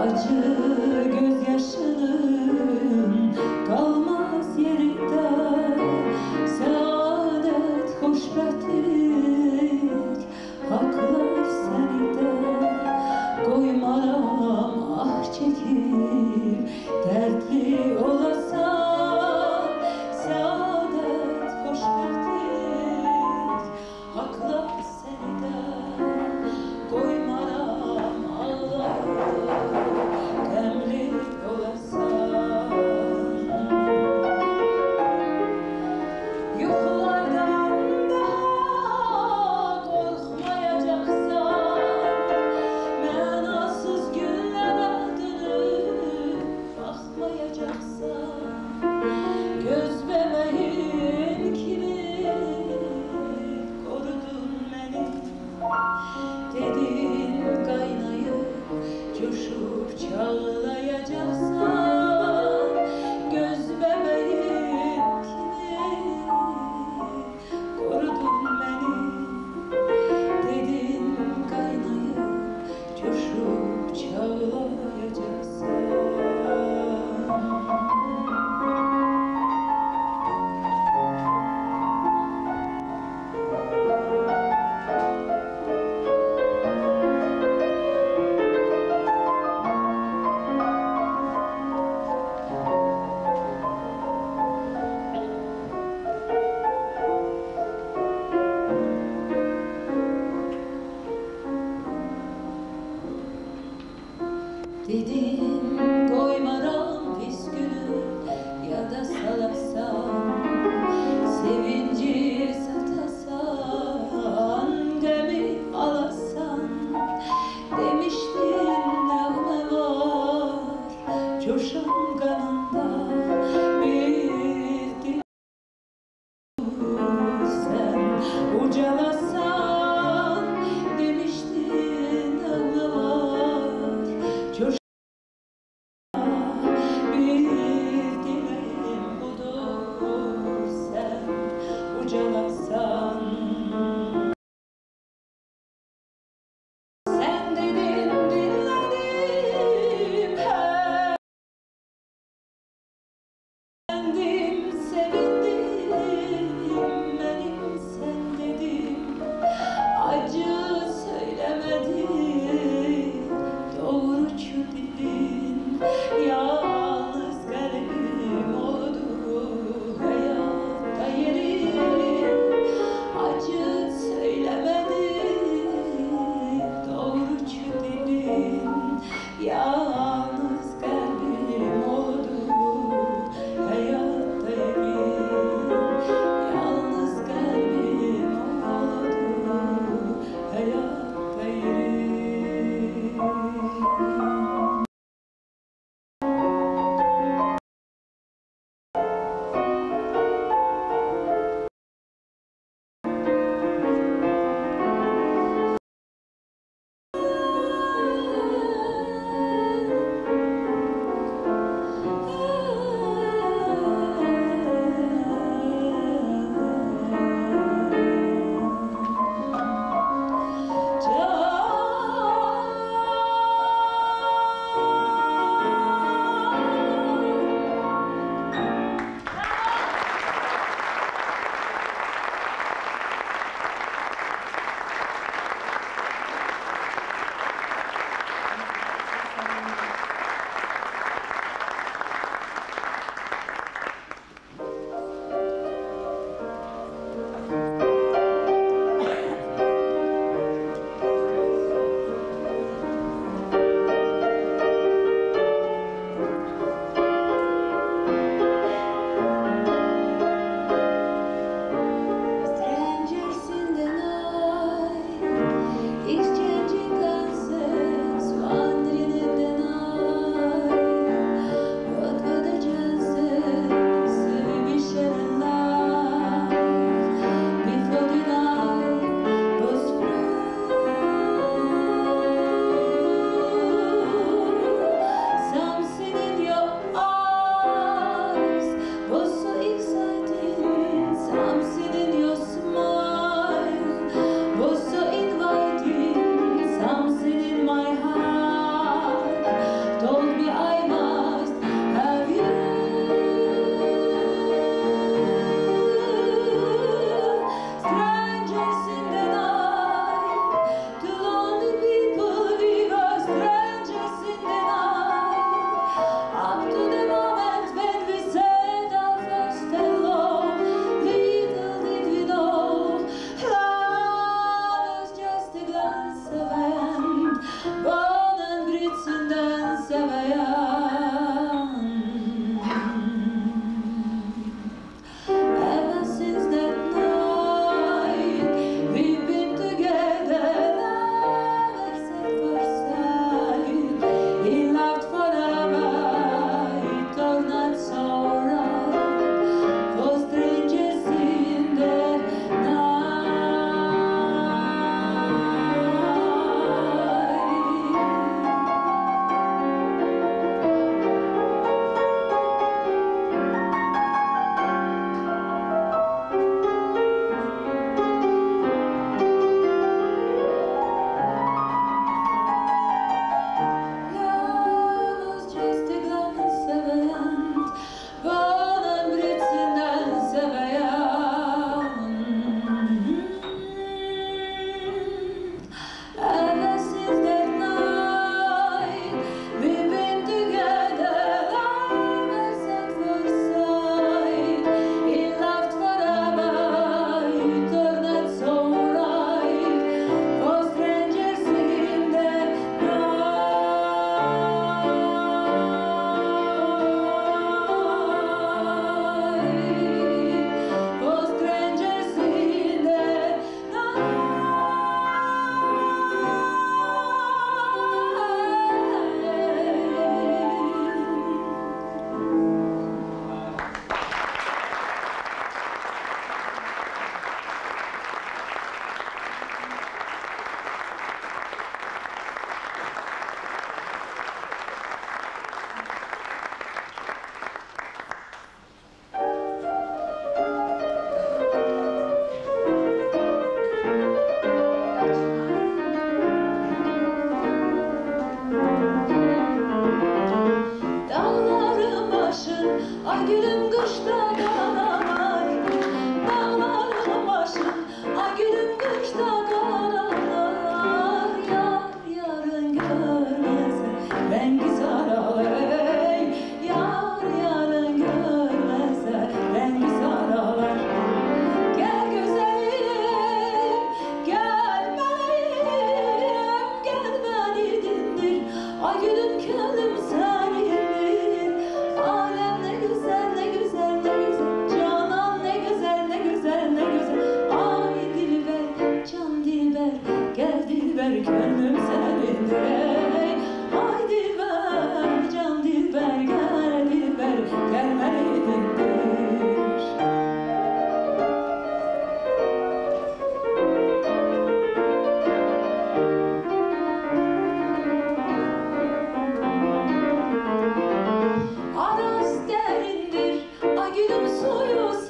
Acı gözyaşının kalmaz yerinde, saadet hoşbetir haklar senide. Koymaram ah çekir dertli olasam. Dedim koymaram pis günü ya da salasam, sevinci satasan, gemi alasan. Demiştin nağme var coşan kanında, bildim sen ucalasan. Ay gülüm kışta kalanamay, dağlarına başım. Ay gülüm kışta kalanamay, yar yarın görmez rengi saralı. Yar yarın görmez rengi saralı. Gel güzelim, gel benim, gel beni dindir. Ay gülüm kendim sen. Gönlüm seninde, ay dilber, can dilber, gel dilber, gelmeliydindir. Aras derindir, ay gülüm suyu.